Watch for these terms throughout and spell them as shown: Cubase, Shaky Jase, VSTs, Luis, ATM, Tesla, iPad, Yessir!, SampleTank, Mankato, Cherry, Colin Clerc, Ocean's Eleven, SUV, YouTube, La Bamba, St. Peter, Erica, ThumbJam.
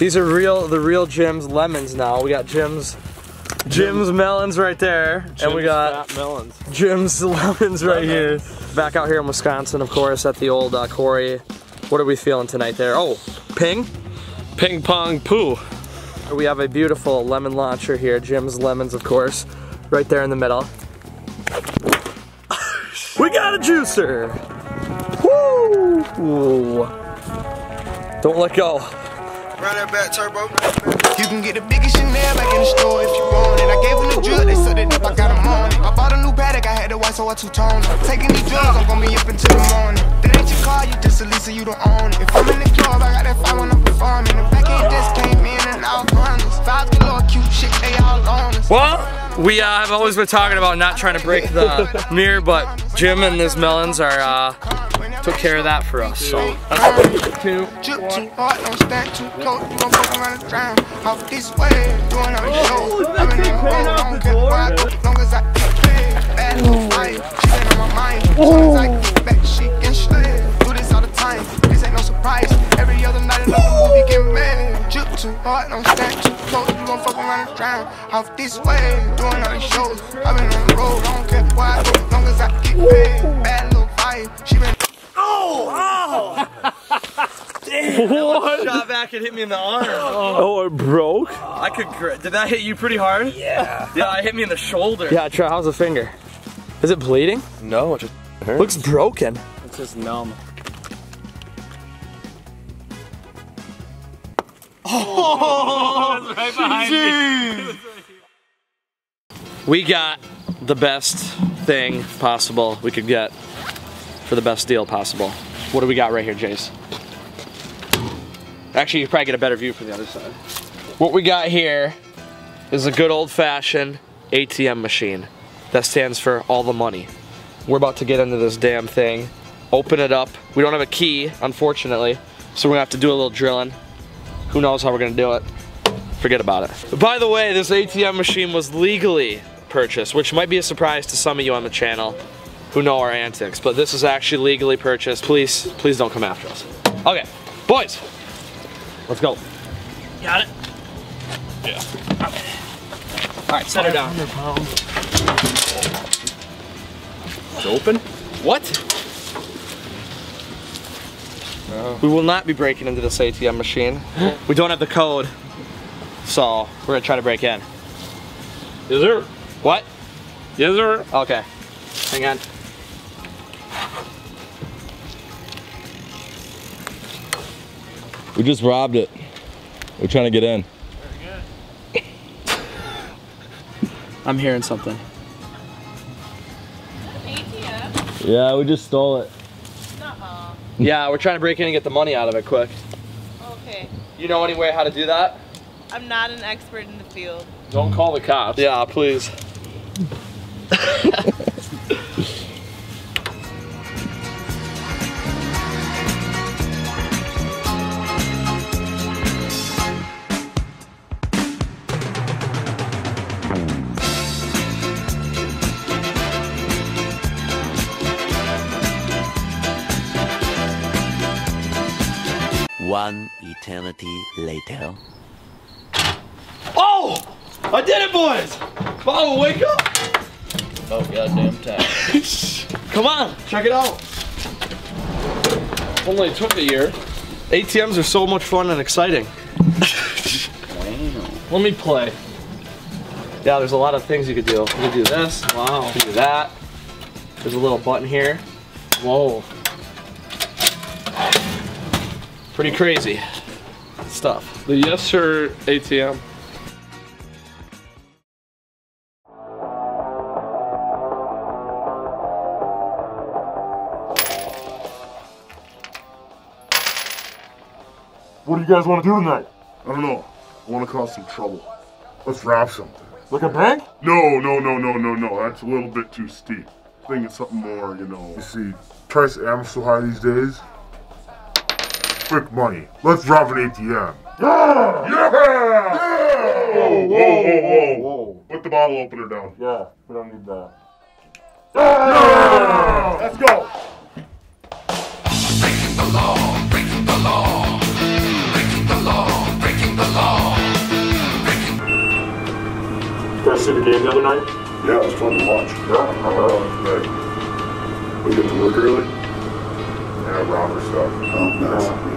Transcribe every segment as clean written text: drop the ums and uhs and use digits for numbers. These are the real Jim's lemons now. We got Jim's melons right there, Jim's, and we got melons. Jim's lemons right here. Back out here in Wisconsin, of course, at the old quarry. What are we feeling tonight there? Oh, ping? Ping pong poo. We have a beautiful lemon launcher here, Jim's lemons, of course, right there in the middle. We got a juicer! Woo! Don't let go. Run that back, turbo. You can get the biggest Chanel back in the store if you want it. I gave them the drill, they set it up, I got them on it. I bought a new paddock, I had the white, so I two-toned. Taking these drugs, I'm gonna be up until the morning. That ain't your car, you just a Lisa, you don't own it. If I'm in the club, I got that fire when I'm performing. The back end just came in and all bundles. Fives galore, cute shit, they all on us. Well, we have always been talking about not trying to break the mirror, but Jim and his melons are took care of that for us. So What? Shot back and hit me in the arm. Oh, it broke? I could. Did that hit you pretty hard? Yeah. Yeah, it hit me in the shoulder. Yeah, try. How's the finger? Is it bleeding? No, it just hurts. Looks broken. It's just numb. Oh, it was right behind me. It was right here. We got the best thing possible we could get for the best deal possible. What do we got right here, Jace? Actually, you probably get a better view from the other side. What we got here is a good old-fashioned ATM machine that stands for all the money. We're about to get into this damn thing, open it up. We don't have a key, unfortunately, so we're gonna have to do a little drilling. Who knows how we're gonna do it? Forget about it. By the way, this ATM machine was legally purchased, which might be a surprise to some of you on the channel who know our antics, but this is actually legally purchased. Please, please don't come after us. Okay, boys. Let's go. Got it? Yeah. All right, set her down. It's open? What? No. We will not be breaking into this ATM machine. We don't have the code, so we're gonna try to break in. Yes, sir. What? Yes, sir. Okay, hang on. We just robbed it. We're trying to get in. Very good. I'm hearing something. ATM. Yeah, we just stole it. Nuh-uh. Yeah, we're trying to break in and get the money out of it quick. Okay. You know any way how to do that? I'm not an expert in the field. Don't call the cops. Yeah, please. One eternity later. Oh! I did it, boys! Mama, wake up! Oh, goddamn time. Come on, check it out. Only took a year. ATMs are so much fun and exciting. Wow. Let me play. Yeah, there's a lot of things you could do. You could do this. Wow. You could do that. There's a little button here. Whoa. Pretty crazy stuff. The Yessir! ATM. What do you guys want to do tonight? I don't know. I want to cause some trouble. Let's rob something. Like a bank? No. That's a little bit too steep. I think it's something more, you know. You see, price of am's so high these days. Quick money. Let's rob an ATM. Yeah! Yeah! Whoa. Put the bottle opener down. Yeah, we don't need that. Yeah! Let's go! Breaking the law, breaking the law, breaking the law, breaking the law. guys see the game the other night? Yeah, it was fun to watch. Yeah, we get to work early. Yeah, robber stuff. Oh, nice. Nice.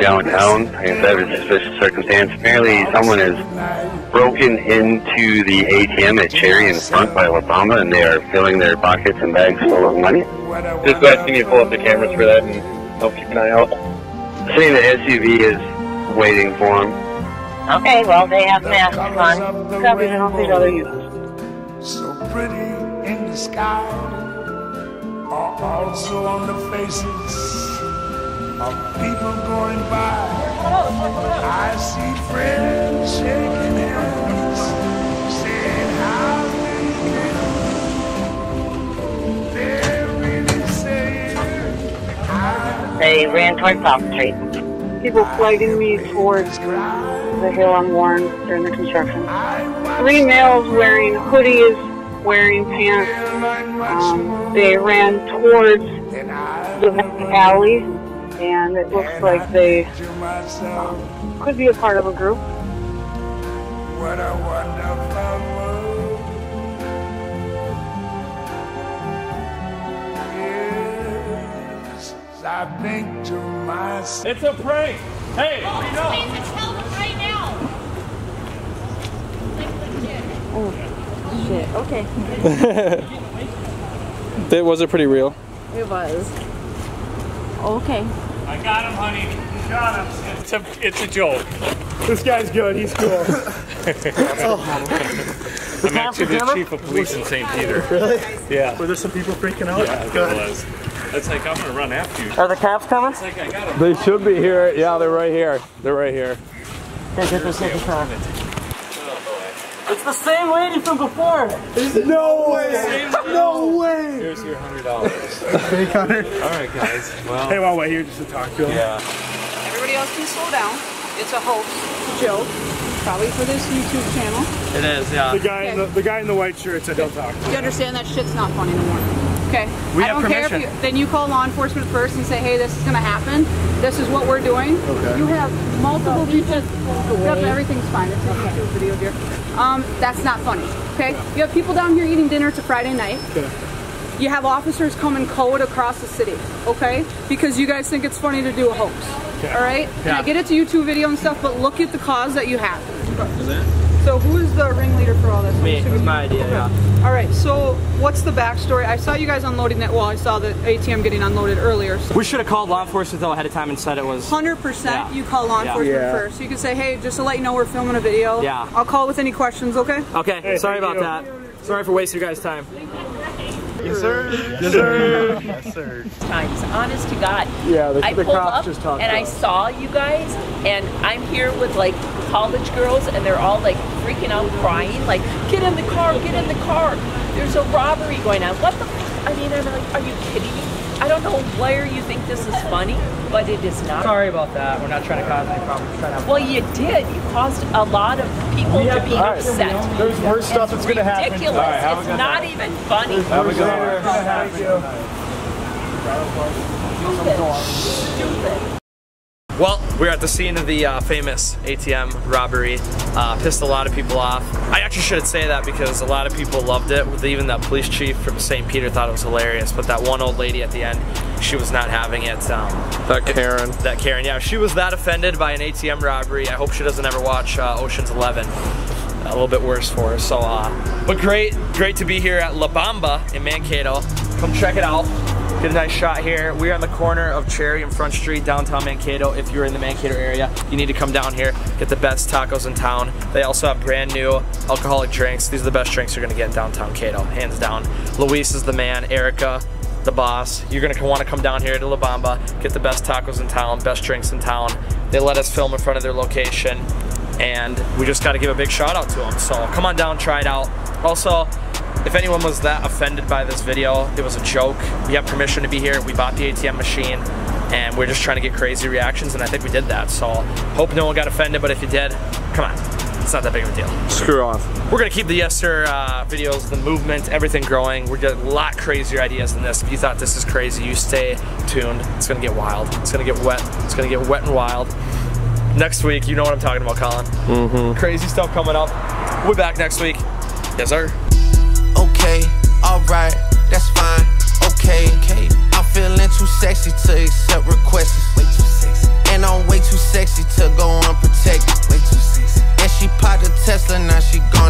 Downtown in that was a suspicious circumstance. Apparently someone has broken into the ATM at Cherry in front by La Bamba, and they are filling their pockets and bags full of money. Just go ahead and you pull up the cameras for that and help keep an eye out. Saying the SUV is waiting for them. Okay, well they have masks on. Probably don't see other users. So pretty in the sky are also on the faces of people going by. I see friends shaking hands, saying how do you do? They're really saying how. They ran toward South Street. People flagging me towards the hill I'm worn during the construction. 3 males wearing hoodies, wearing pants. They ran towards the alley. And it looks like they could be a part of a group. What a wonderful world. Yes, I think to myself. It's a prank. Hey, we know. It's right now. Oh, shit. Okay. That was pretty real. It was. Okay. I got him, honey. You got him. It's a joke. This guy's good. He's cool. I'm actually the chief of police in St. Peter. Really? Yeah. Were there some people freaking out? Yeah, there was. It's like, I'm going to run after you. Are the cops coming? It's like, I got him. They should be here. Yeah, they're right here. They're right here. They get the second car. It's the same lady from before. No way. No way. Here's your $100. Okay, Connor. All right, guys. Well, hey, while we're here just to talk to him. Yeah. Everybody else can slow down. It's a hoax, a joke, probably for this YouTube channel. It is, yeah. The guy in the white shirt said he'll talk. You understand that shit's not funny no more. Okay. We have permission. I don't care if you, then you call law enforcement first and say, hey, this is going to happen. This is what we're doing. Okay. You have multiple people. Everything's fine. It's a YouTube video, dear. That's not funny. Okay. Yeah. You have people down here eating dinner. It's a Friday night. Okay. You have officers come and code across the city. Okay. Because you guys think it's funny to do a hoax. Okay. All right. Yeah. And I get it's a YouTube video and stuff, but look at the cause that you have. Is that? So who is the ringleader for all this? Me, it was my idea, okay. Yeah. All right, so what's the backstory? I saw you guys unloading that wall. I saw the ATM getting unloaded earlier. So. We should have called law enforcement though ahead of time and said it was... 100% yeah. You call law enforcement first. So you can say, hey, just to let you know we're filming a video. Yeah. I'll call with any questions, okay? Okay, hey, sorry about that. Sorry for wasting you guys' time. Yes, sir. Yes, sir. Yes, sir. Times, honest to God. Yeah, the cops just talked. And I saw you guys, and I'm here with like college girls, and they're all like freaking out, crying, like, get in the car, get in the car. There's a robbery going on. What the? I mean, I'm like, are you kidding me? I don't know where you think this is funny, but it is not. Sorry about that. We're not trying to cause any problems. Well, you did. You caused a lot of people to be upset. There's worse stuff that's going to happen. It's ridiculous. It's not even funny. Have a good night. Stupid. Stupid. Well, we're at the scene of the famous ATM robbery. Pissed a lot of people off. I actually should say that because a lot of people loved it. Even that police chief from St. Peter thought it was hilarious, but that one old lady at the end, she was not having it. That Karen, yeah. She was that offended by an ATM robbery. I hope she doesn't ever watch Ocean's 11. A little bit worse for her, so. But great to be here at La Bamba in Mankato. Come check it out. Get a nice shot here. We're on the corner of Cherry and Front Street, downtown Mankato. If you're in the Mankato area, you need to come down here, get the best tacos in town. They also have brand new alcoholic drinks. These are the best drinks you're gonna get in downtown Cato, hands down. Luis is the man, Erica, the boss. You're gonna wanna come down here to La Bamba, get the best tacos in town, best drinks in town. They let us film in front of their location, and we just gotta give a big shout out to them. So come on down, try it out. Also, if anyone was that offended by this video, it was a joke. We have permission to be here. We bought the ATM machine, and we're just trying to get crazy reactions, and I think we did that. So hope no one got offended, but if you did, come on. It's not that big of a deal. Screw off. We're going to keep the Yessir! Videos, the movement, everything growing. We're getting a lot crazier ideas than this. If you thought this is crazy, you stay tuned. It's going to get wild. It's going to get wet. It's going to get wet and wild. Next week, you know what I'm talking about, Colin. Mm-hmm. Crazy stuff coming up. We'll be back next week. Yes, sir. Okay, alright, that's fine. Okay, I'm feeling too sexy to accept requests. Way too sexy. And I'm way too sexy to go unprotected. Way too sexy. And she popped a Tesla, now she gone.